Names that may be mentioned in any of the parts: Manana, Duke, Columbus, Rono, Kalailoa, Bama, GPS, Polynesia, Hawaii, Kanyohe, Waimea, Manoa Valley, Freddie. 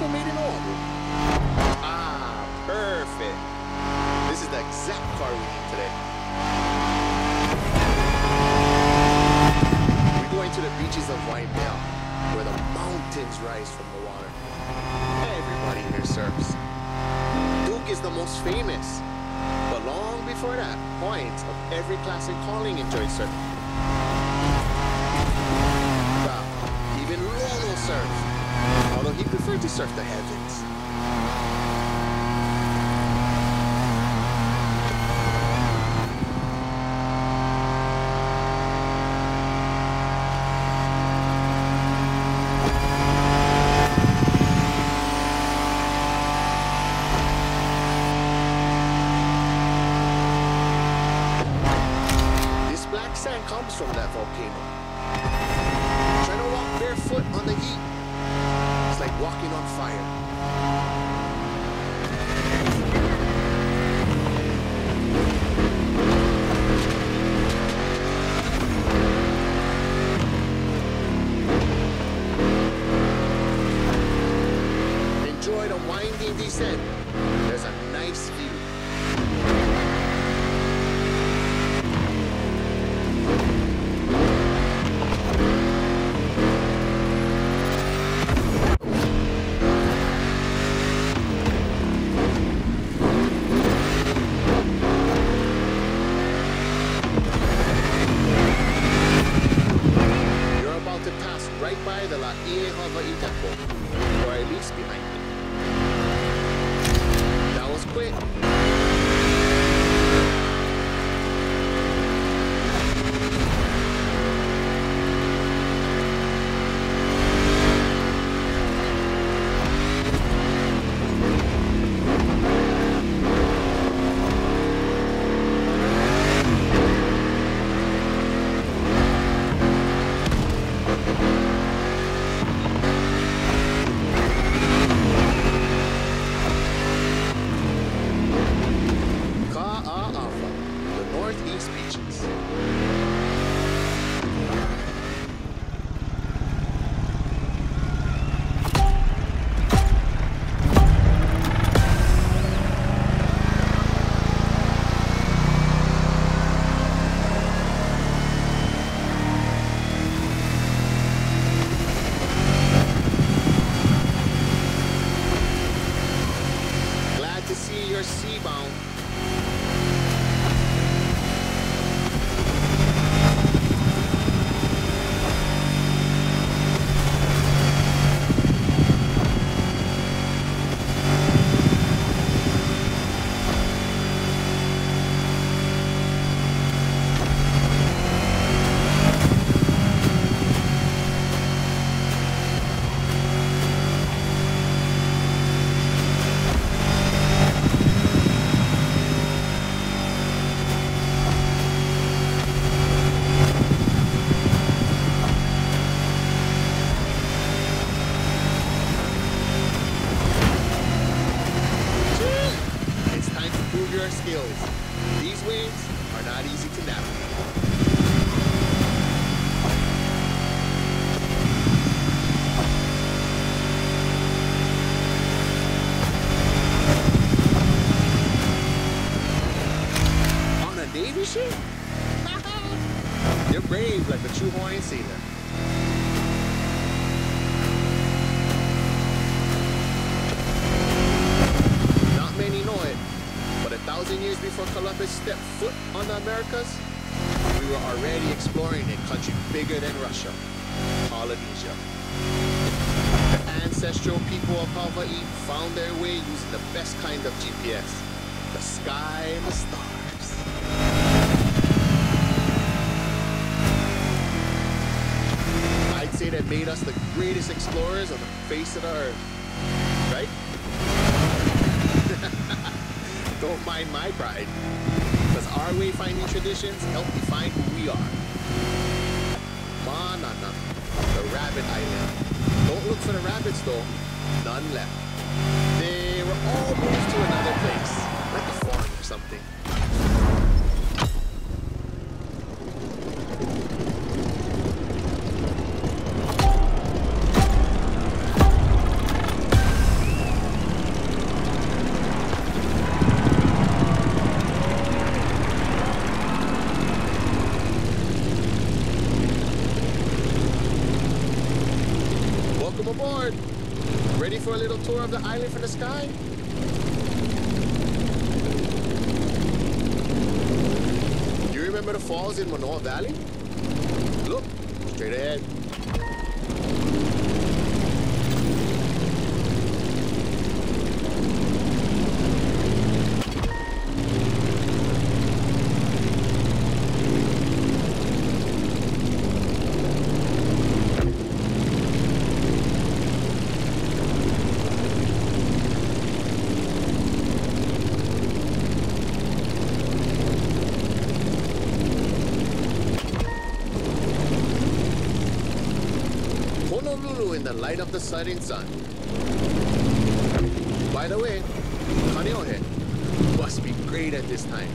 people made it all. Ah, perfect. This is the exact car we need today. We're going to the beaches of Waimea, where the mountains rise from the water. Everybody here surfs. Duke is the most famous. But long before that, points of every class and calling enjoyed surfing. Even Rono surfed, although he preferred to surf the heavens. Sand comes from that volcano. Trying to walk barefoot on the heat. It's like walking on fire. Enjoy the winding descent. There's a nice view. Skills. These waves are not easy to navigate. On a Navy ship? You're brave like a true Hawaiian sailor. Not many know it. 1,000 years before Columbus stepped foot on the Americas, we were already exploring a country bigger than Russia, Polynesia. The ancestral people of Hawaii found their way using the best kind of GPS, the sky and the stars. I'd say that made us the greatest explorers on the face of the earth, right? Don't mind my pride, because our wayfinding traditions help define who we are. Manana, the rabbit island. Don't look for the rabbits though, none left. They were all moved to another place, like a farm or something. for a little tour of the island from the sky? Do you remember the falls in Manoa Valley? Look, straight ahead. In the light of the setting sun. By the way, Kanyohe must be great at this time.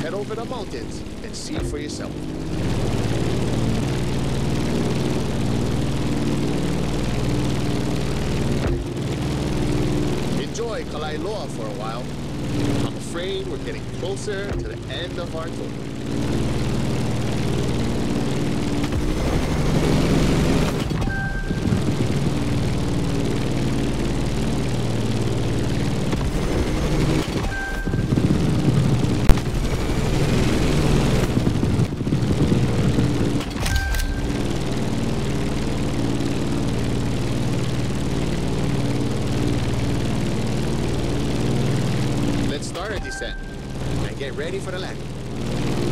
Head over the mountains and see for yourself. Enjoy Kalailoa for a while. I'm afraid we're getting closer to the end of our tour. Descent and get ready for the landing.